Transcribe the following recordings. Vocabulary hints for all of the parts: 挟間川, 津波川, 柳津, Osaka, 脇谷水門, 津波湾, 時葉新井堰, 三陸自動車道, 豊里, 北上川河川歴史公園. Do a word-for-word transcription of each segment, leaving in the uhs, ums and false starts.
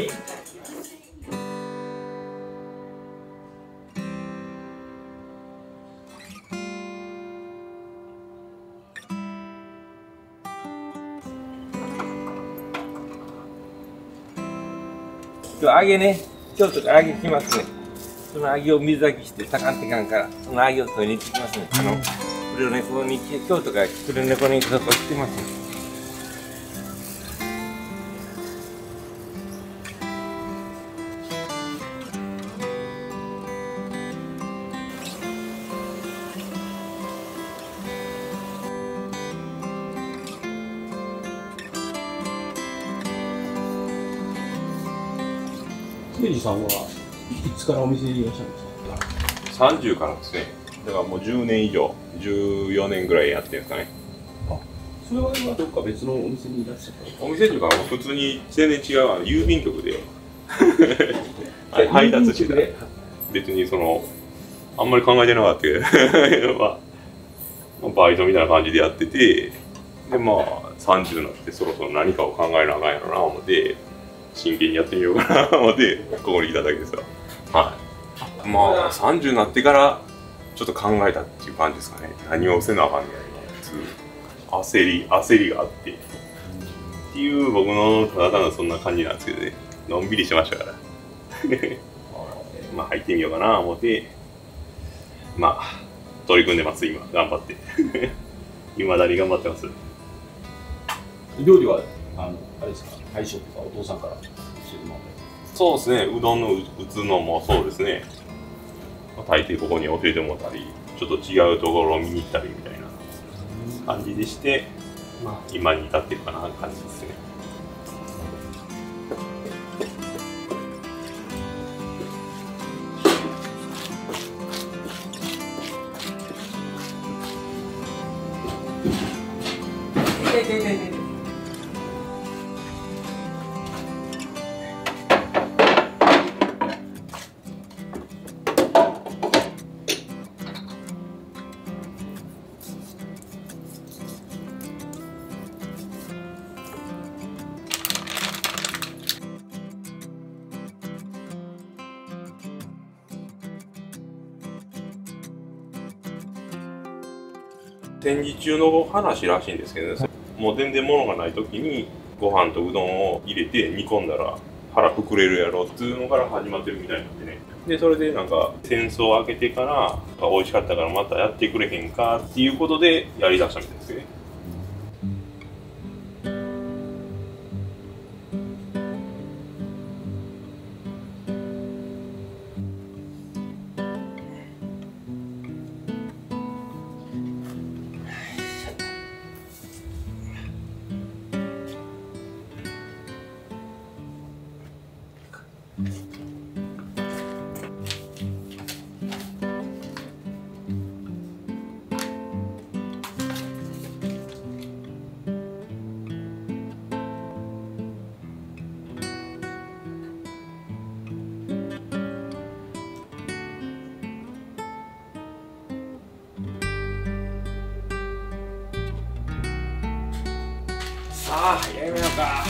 し、今日揚げね、今日とか揚げきますね。その揚げを水炊きして、たかんてかんから、その揚げを取りに行ってきますね。あの、黒猫に、今日とか黒猫にそこしてますね。啓二さんはいつからお店にいらっしゃるんですか？さんじゅうからですね。だからもうじゅうねん以上、じゅうよねんぐらいやってるんですかね。あ、それは今どっか別のお店にいらっしゃった？お店というか普通に全然違う、郵便局で配達してて、別にそのあんまり考えてなかったけど、まあ、バイトみたいな感じでやってて、でまあさんじゅうになってそろそろ何かを考えなあかんやろな思って。真剣にやってみようかなと思ってここに来ただけですわ。はい。まあさんじゅうになってからちょっと考えたっていう感じですかね。何をせなあかんねやろ、焦り焦りがあってっていう僕のただただそんな感じなんですけどね。のんびりしましたからまあ入ってみようかなと思ってまあ取り組んでます。今頑張っていまだに頑張ってます。料理はあのあれですか、大将とかお父さんから教えてもらって。そうですね、うどんの打つのもそうですね、まあ、大抵ここに教えてもらったりちょっと違うところを見に行ったりみたいな感じでして、まあ、今に至ってるかなって感じですね。戦時中の話らしいんですけどね、もう全然物がない時にご飯とうどんを入れて煮込んだら腹膨れるやろっていうのから始まってるみたいなんでね。でそれでなんか戦争明けてから美味しかったからまたやってくれへんかっていうことでやりだしたみたいですね。ああ、やめようか。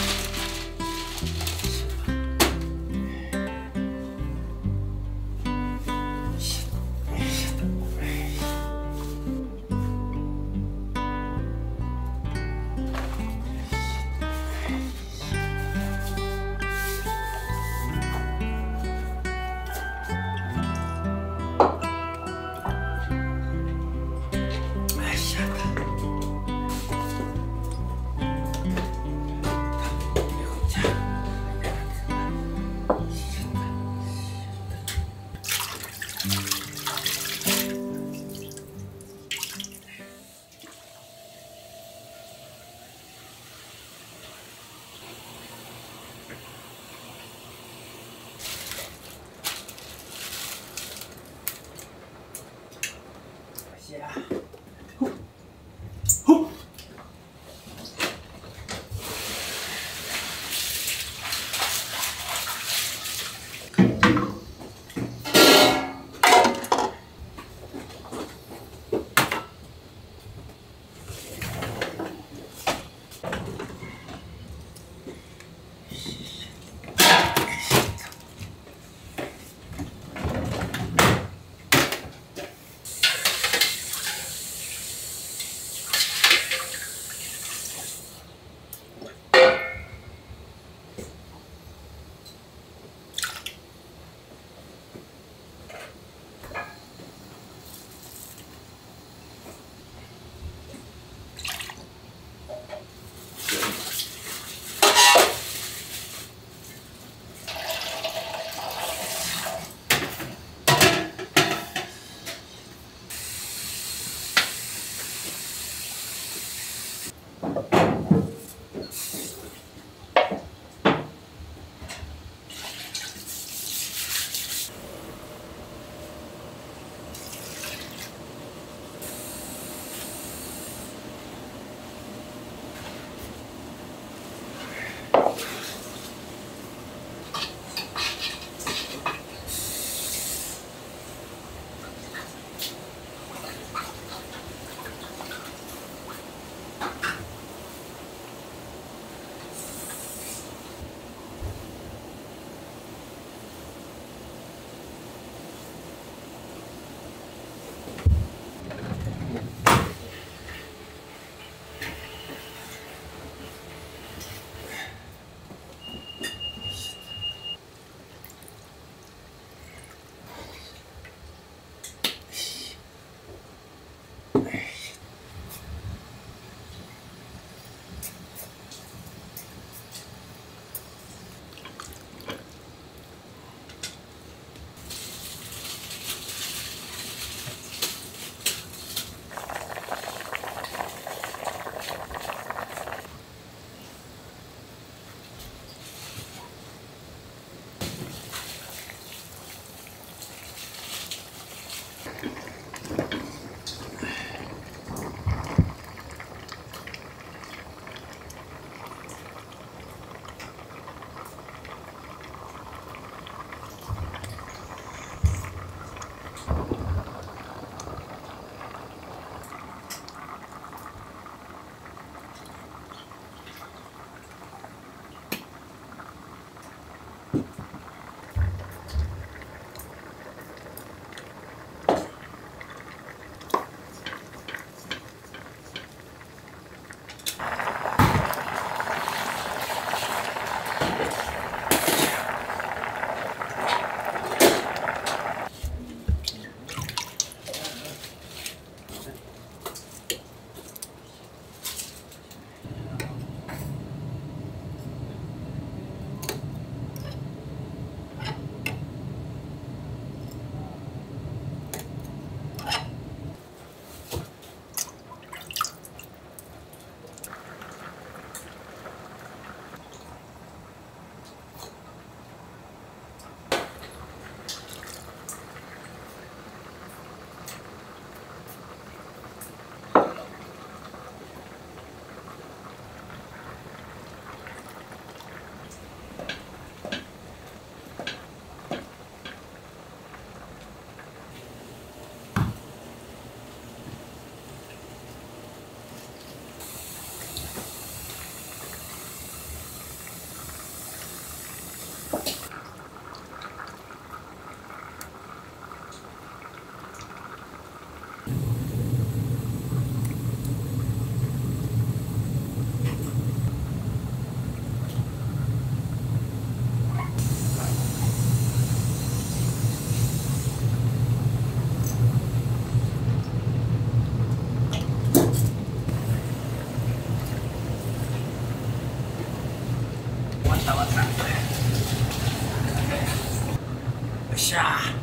しゃー。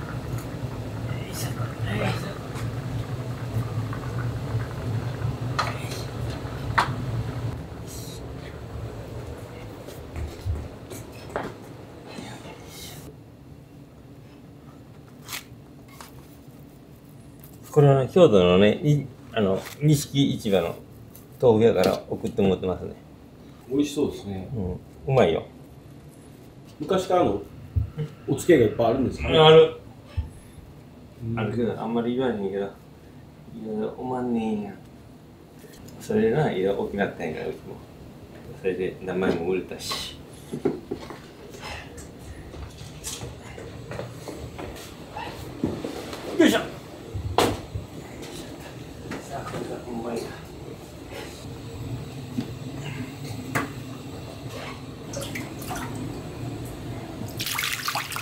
これは、ね、京都のね、いあの錦市場の豆腐屋から送ってもらってますね。美味しそうですね。うん、うまいよ。昔からのお付き合いがいっぱいあるんですかね。ある。あるけど、あんまり言わないけど、いろいろおまんねんや。それがいろいろ大きなったんやから、うちも。それで名前も売れたし。よいしょ。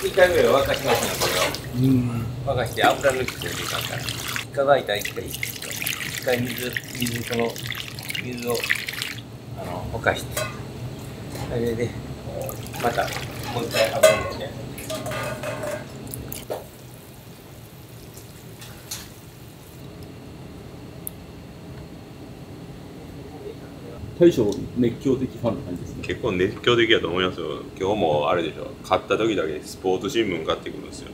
いっかいめは沸かしましたね、これを。沸かして油抜きする時間から。いっかい沸いたらいっかい、いっかい水、水この、水を、あの、沸かして。それで、また、もういっかい油抜いて。大将熱狂的ファンな感じですね。結構熱狂的だと思いますよ。今日もあれでしょ、買った時だけスポーツ新聞買ってくるんですよ。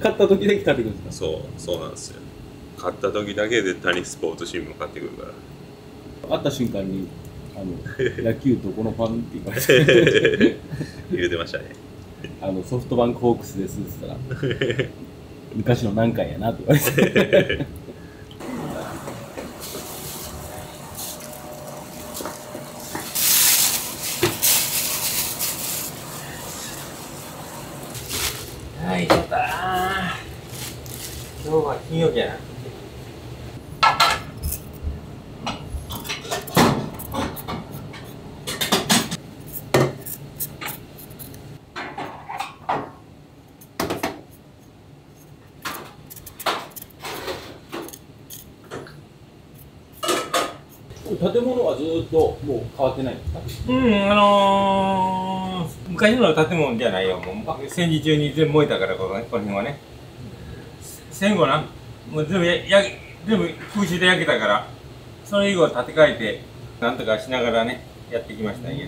買った時だけ買ってくるんですか。そう、そうなんですよ。買った時だけ絶対にスポーツ新聞買ってくるから。会った瞬間にあの野球どこのファンって言われて言うてましたね。あのソフトバンクホークスですって言ったら昔の何回やなって言われて。はい、やったー。今日は金曜日やな。建物はずーっともう変わってないんですか？うん、あのー昔の建物じゃないよ。もう戦時中に全部燃えたから、この辺はね。戦後な、もう全部や、や全部空襲で焼けたから、その以後建て替えて、なんとかしながらね、やってきましたんや。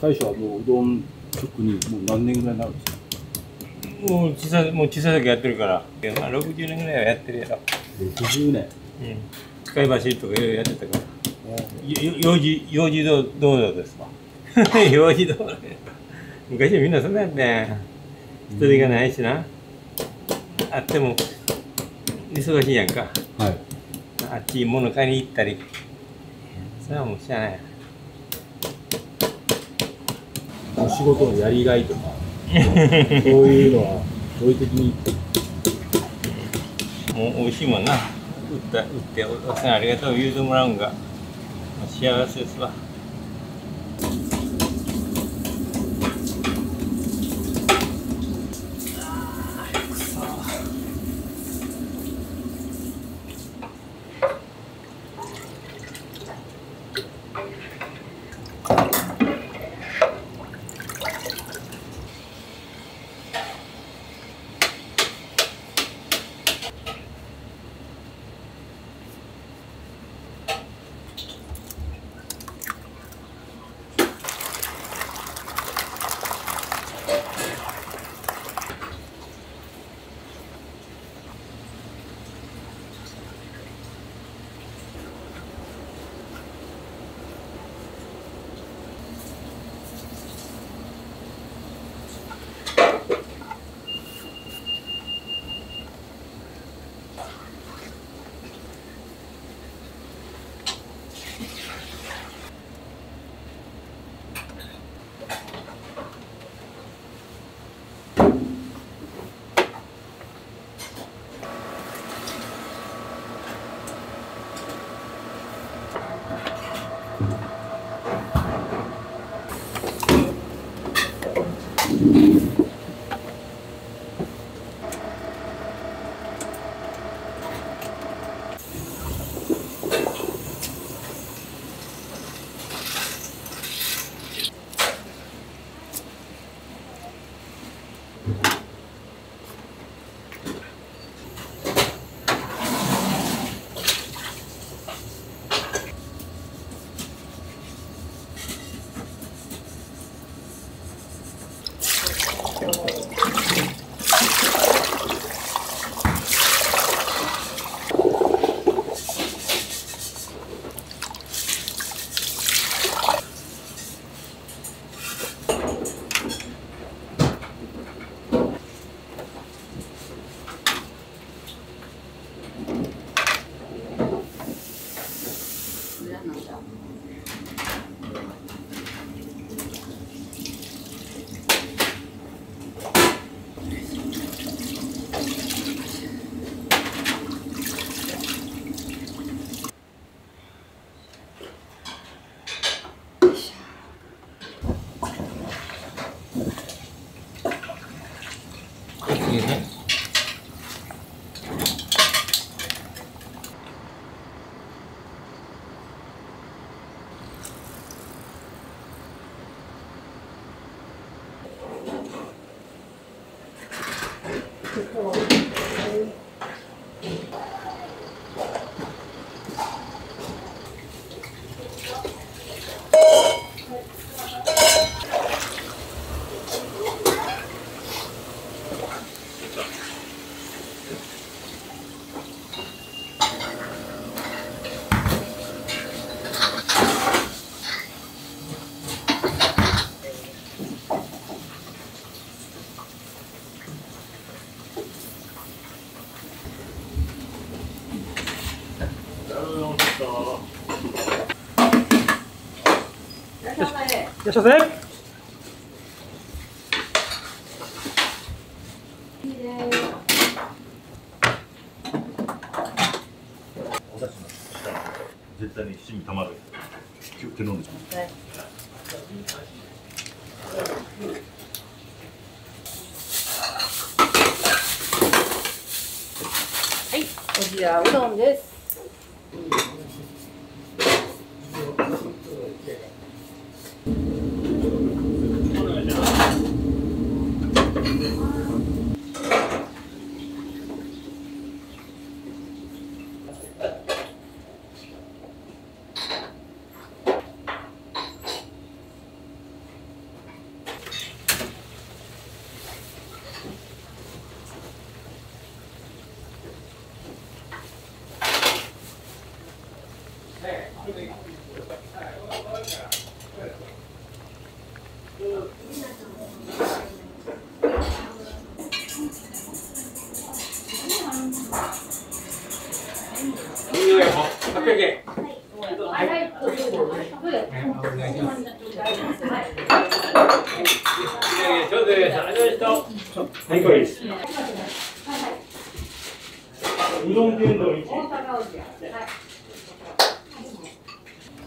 最初はもううどん職人、もう何年ぐらいになるんですか？もう小さい、もう小さい時やってるから、ろくじゅうねんぐらいはやってるやろ。ろくじゅうねん。うん。使い走りとかいろいろやってたから。幼児、幼児道場ですわ。幼児道場。昔はみんなそうだよね。人手がないしな。あっても、忙しいやんか。はい。あっち物買いに行ったり。それはもう知らない。お仕事のやりがいとか。そういうのは驚異的にもう美味しいもんな。売った売ってお客さんありがとう言うてもらうんが幸せですわ。いらっしゃいませ。絶対に七味たまる。手飲んでしまう。はい、はい、こちらうどんです。はっぴゃくえん。はい、これです。うどん天丼いち。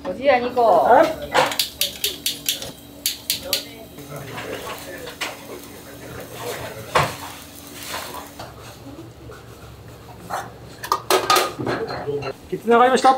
おじやにこ。きつながりました。はい、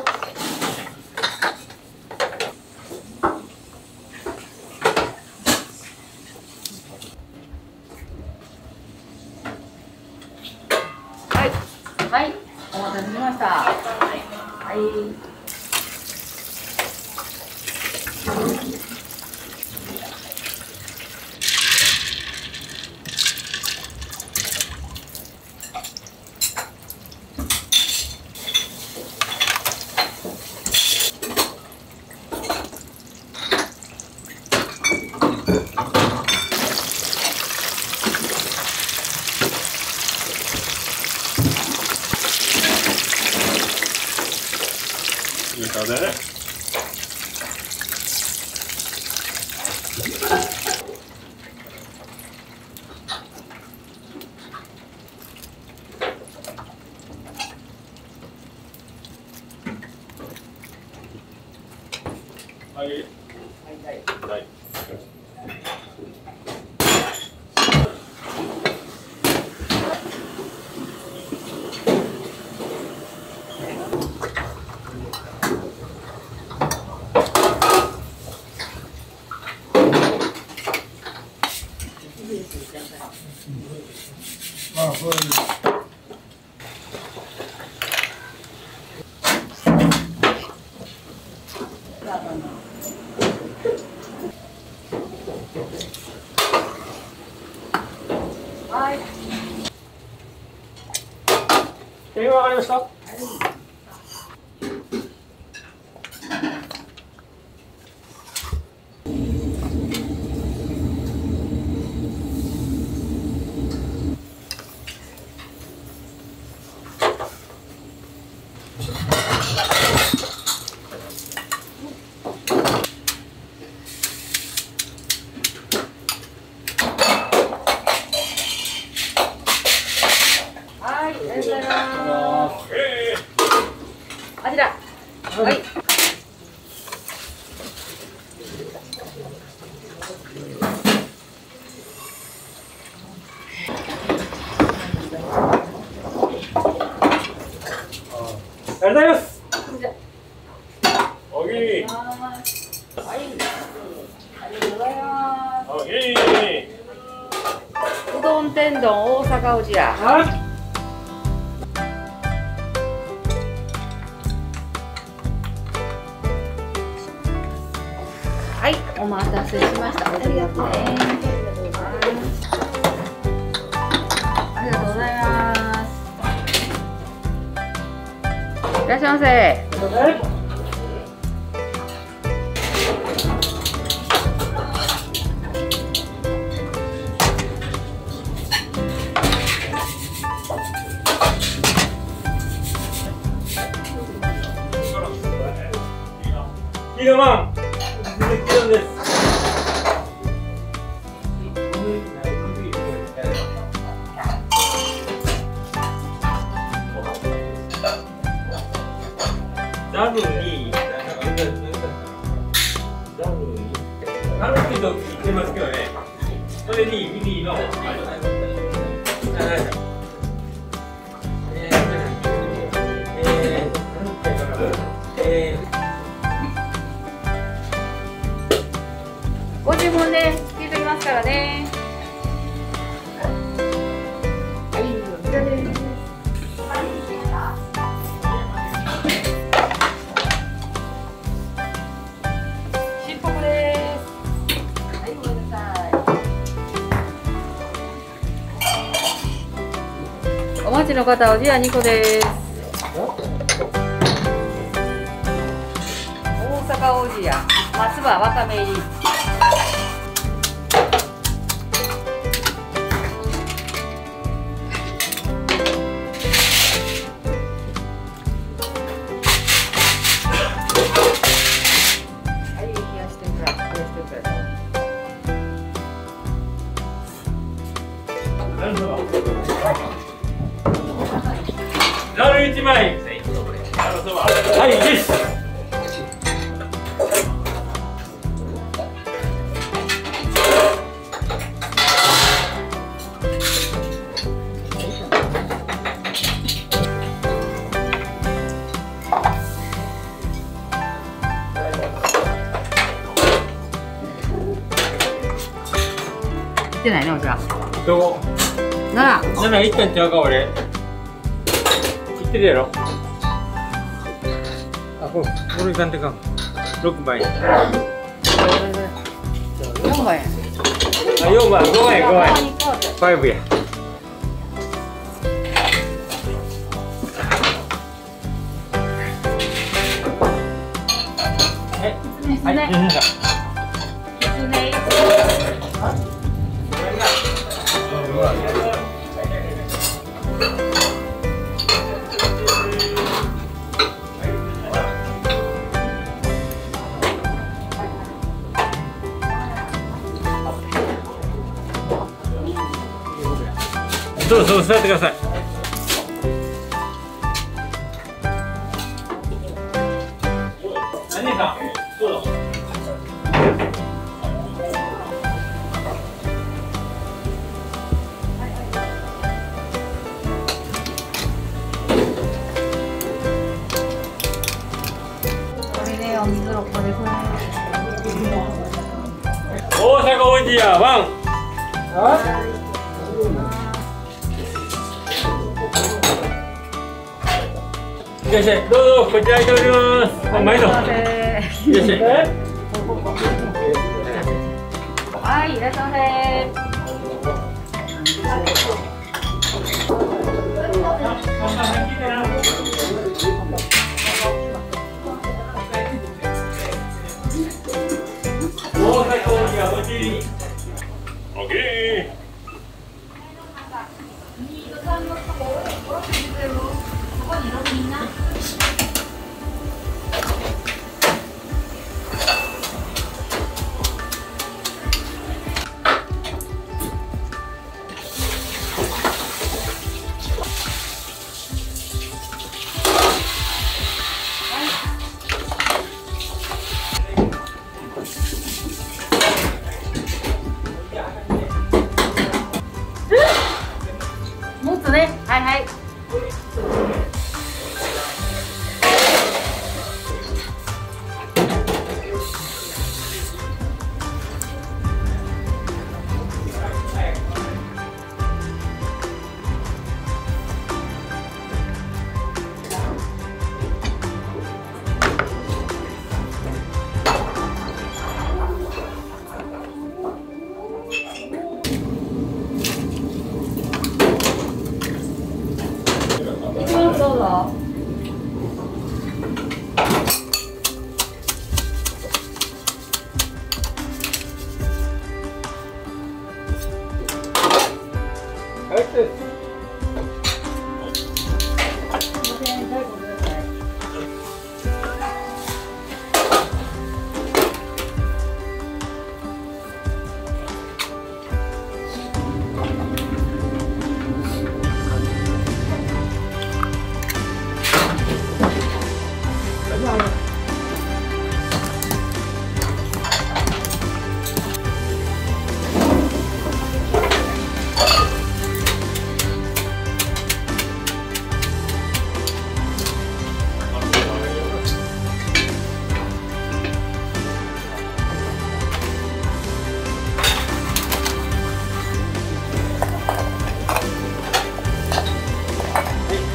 はい、お待たせしました。はい。いい顔だね。はいはいはい、ああ、そうです。はい。電話がありました。はい。あちら、はい。ありがとうございます。おぎー。はい。ありがとうございます。おぎー。うどん天丼大阪おじや。はい。はい、お待たせしました。ありがとうございます。ありがとうございます。いらっしゃいませ。えー、キードマン。ダブに、ダブに、と言ってますけどね。それに、ミニの。ご注文で聞いてきますからね。お待ちの方、おじやにこです。大阪おじや、松葉わかめ入り。ラールいちまい。はい、よし。いってないね、おじゃ。どう？なあ。じゃない、いったんちゃうか、俺。いってるやろ。これこれなんてかろくばんや。よんばんや。あ、よんばん、ごばんや、ごばんや。ごや。え、きつね、はい、きつね。きつね。ごばんや。そうそう、座ってください。何か、どうぞ。これでお水をこれこれ。大阪おじやワン。あ？どうぞ、こちらにおります。あ、毎度。いらっしゃい。はい、いらっしゃいませ。大阪おじやおじい。オッケー。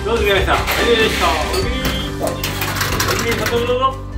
どうぞ皆さん、ありがとうございました。お気に入り、お気に入り、どうぞどうぞ。